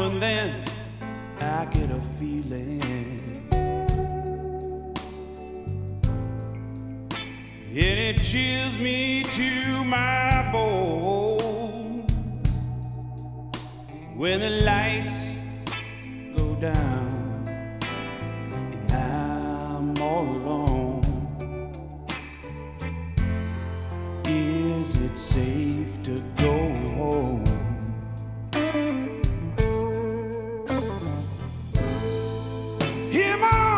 now and then I get a feeling, and it chills me to my bone when the lights go down and I'm all alone. Is it safe to go home? Hear my